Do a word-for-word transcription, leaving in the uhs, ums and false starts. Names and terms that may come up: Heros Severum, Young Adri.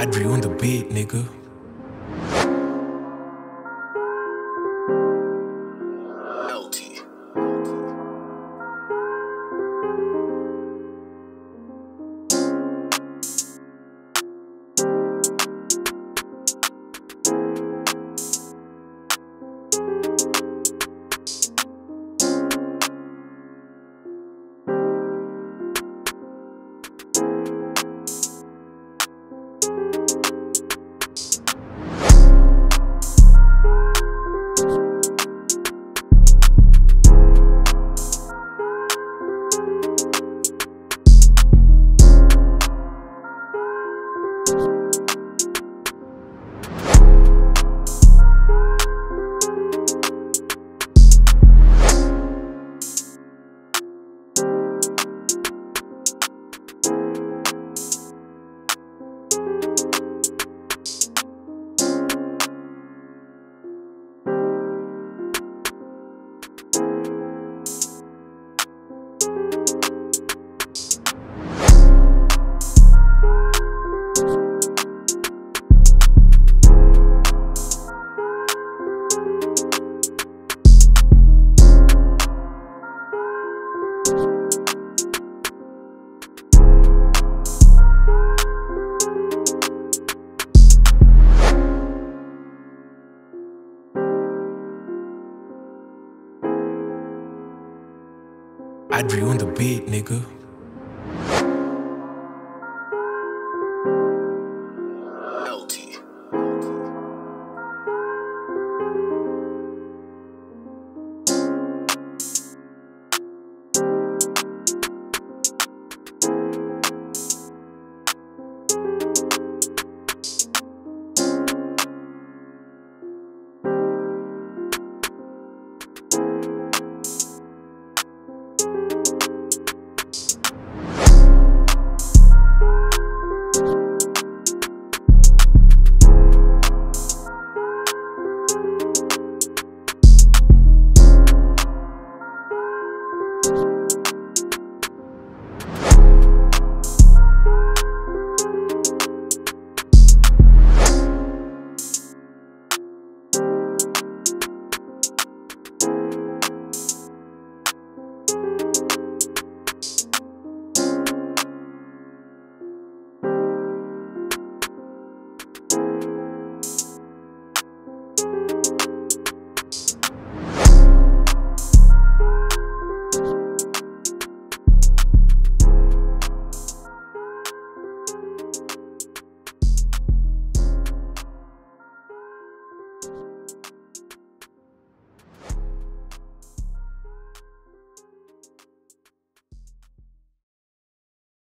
Adri on the beat, nigga. Adri on the beat, nigga.